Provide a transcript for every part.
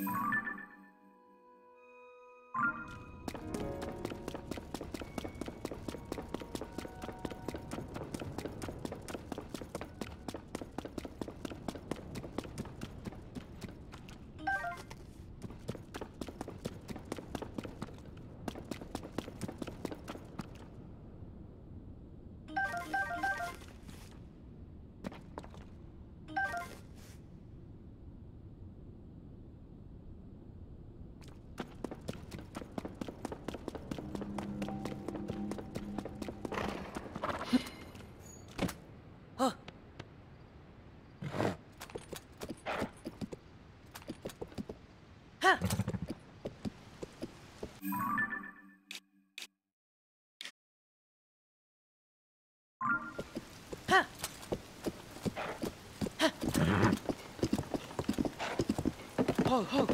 Ho, ho.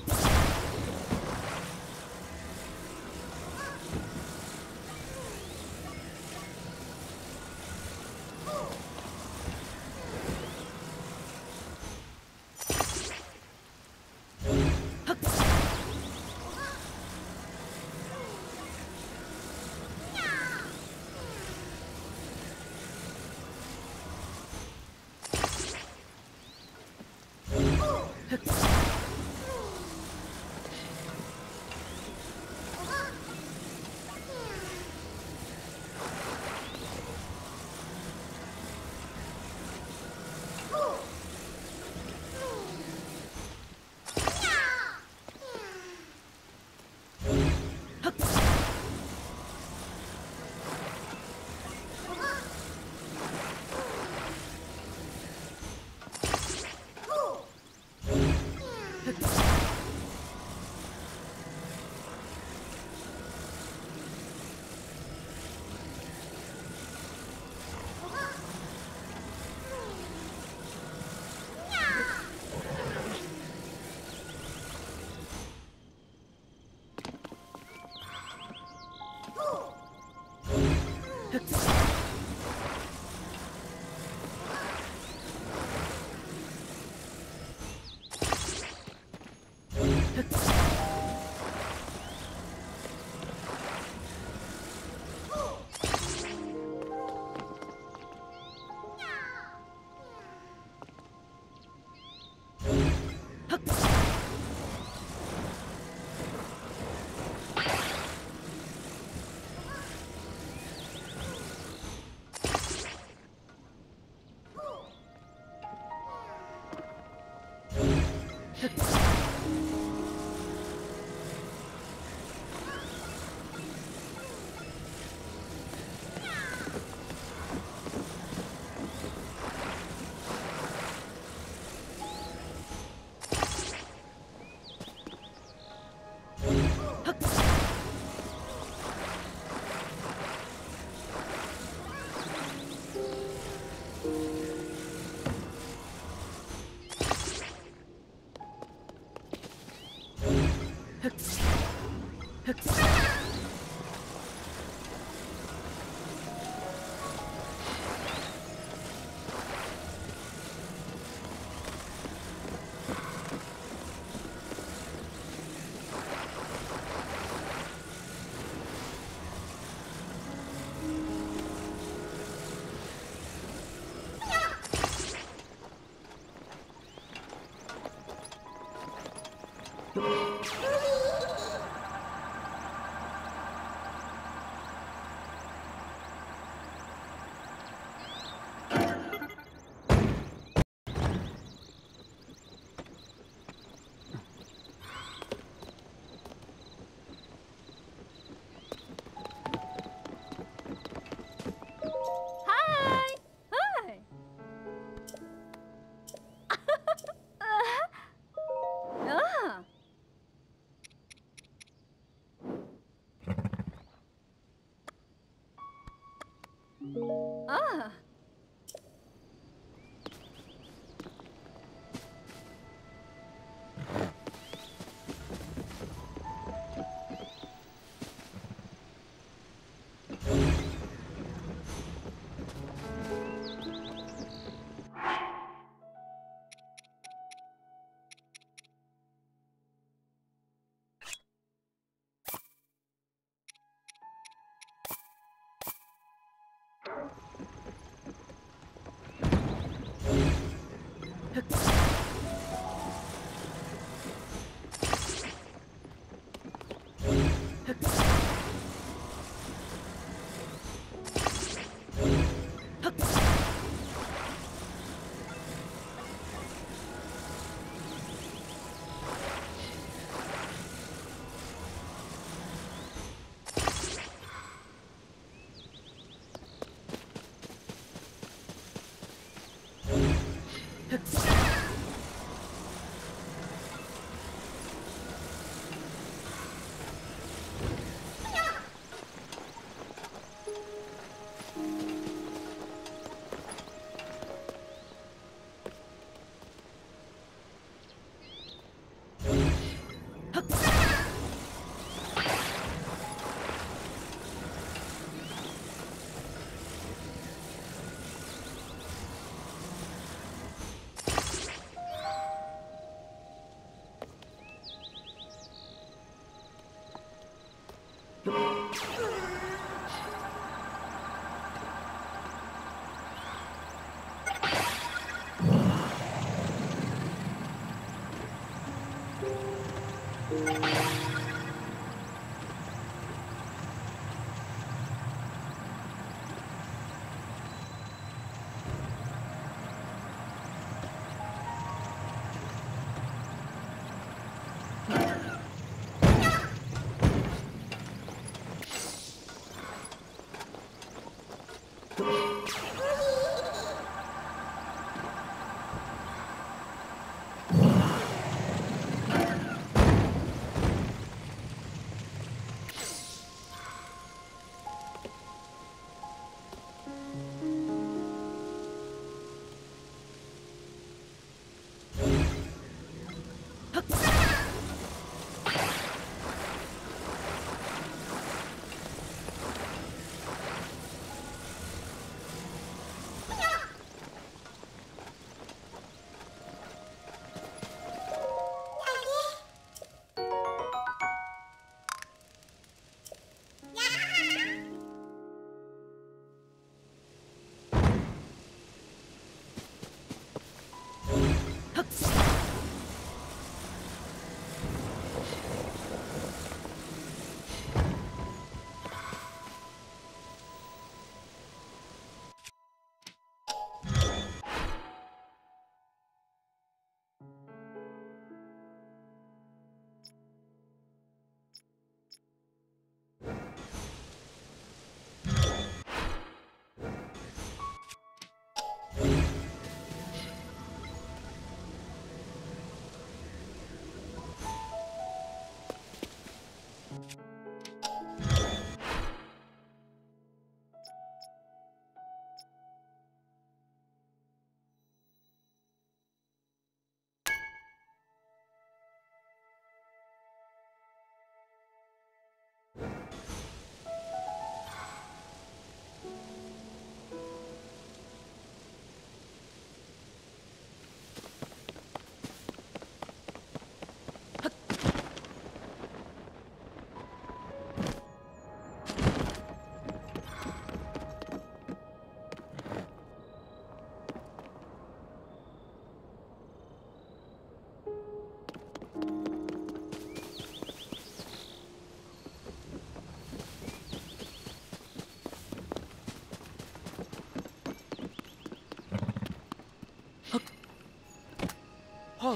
Huh.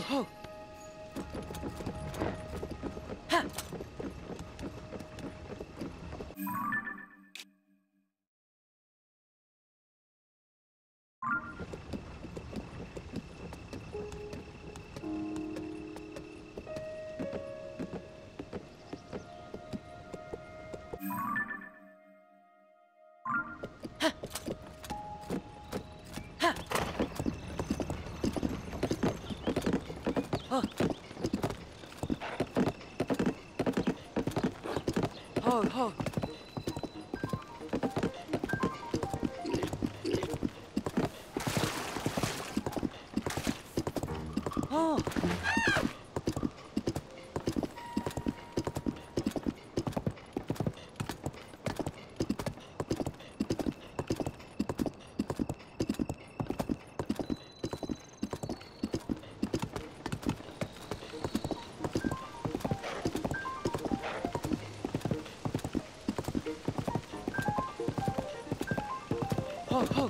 吼！哈！吼吼！哦！Oh, oh.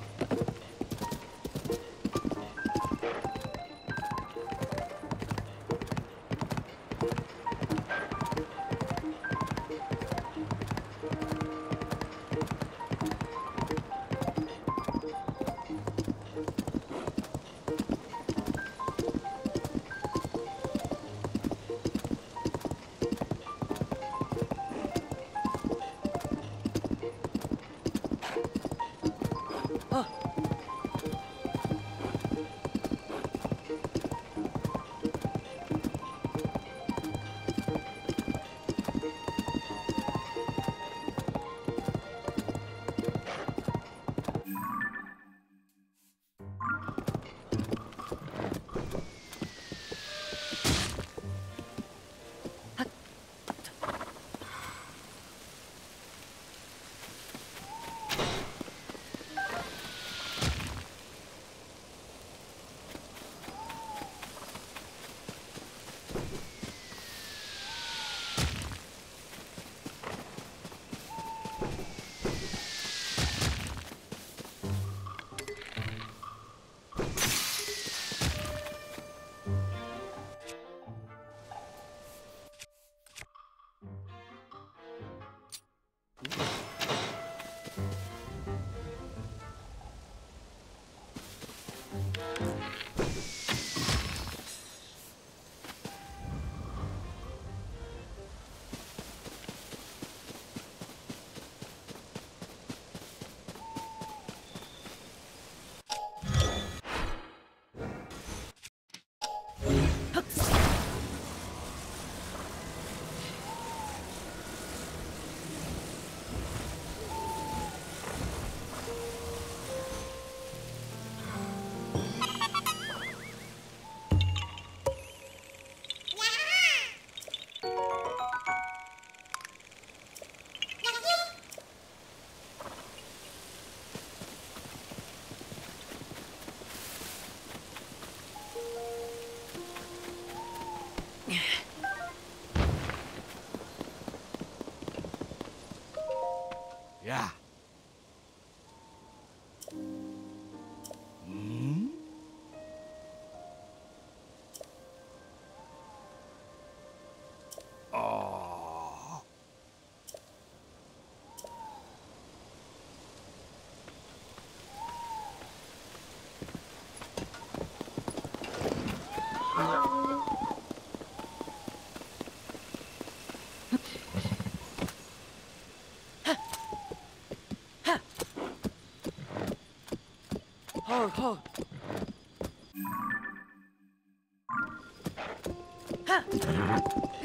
啊！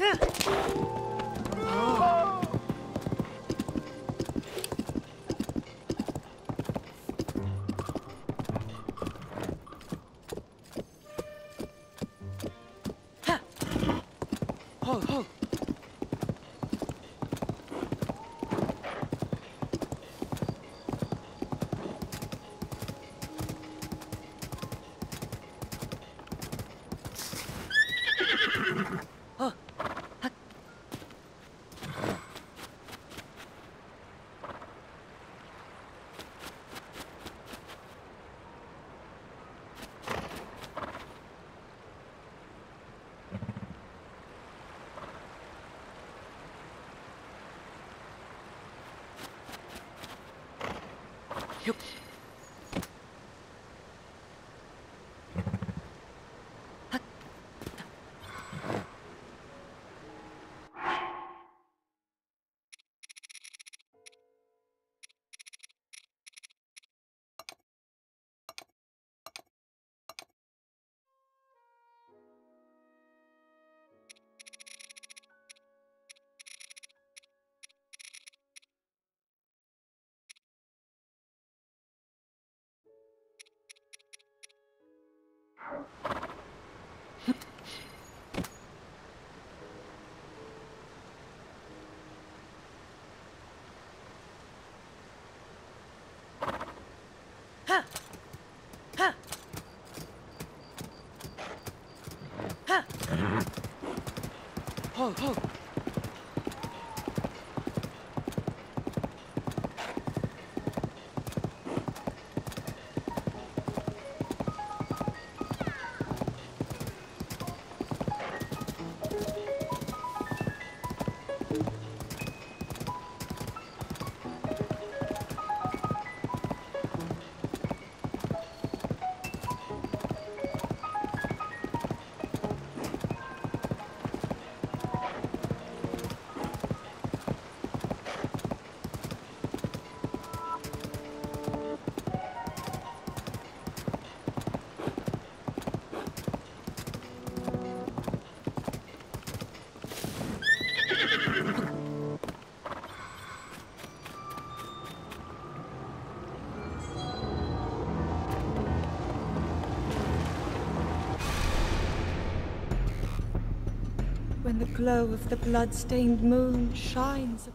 哦哦，哈，哦，哈，哦哦。碰！When the glow of the blood-stained moon shines upon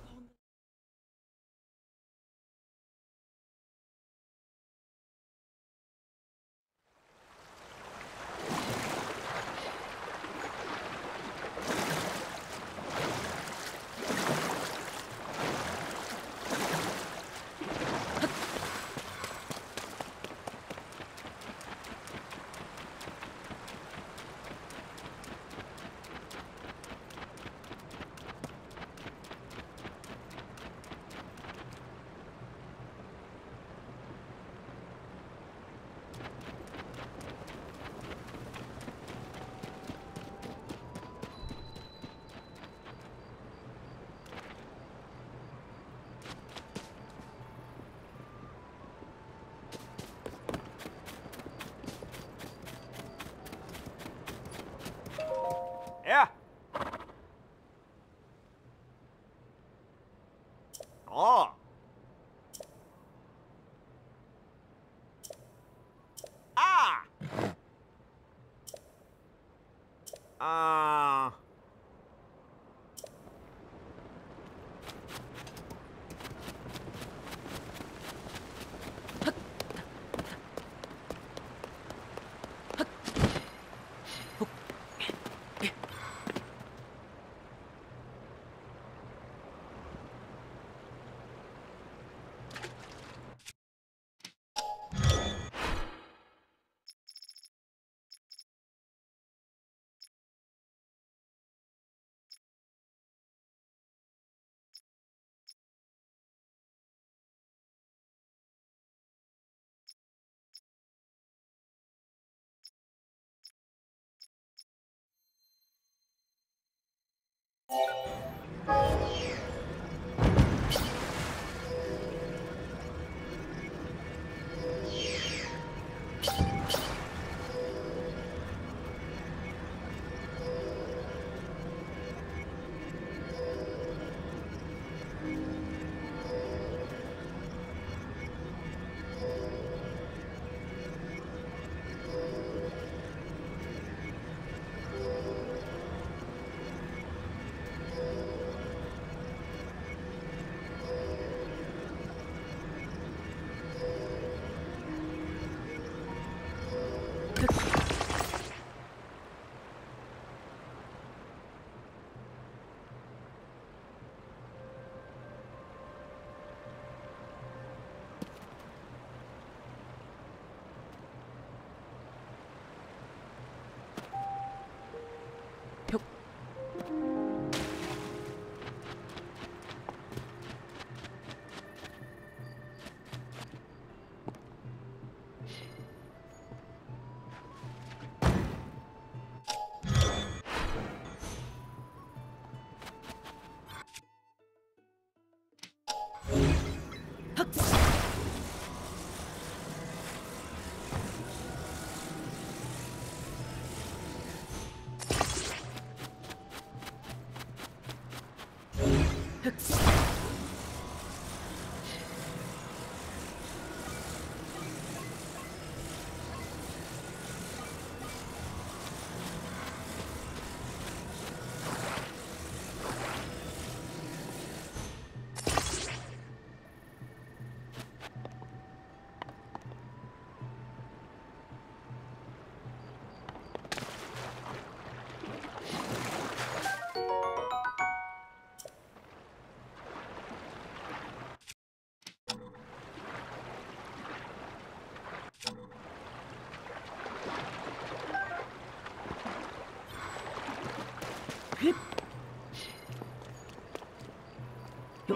哟，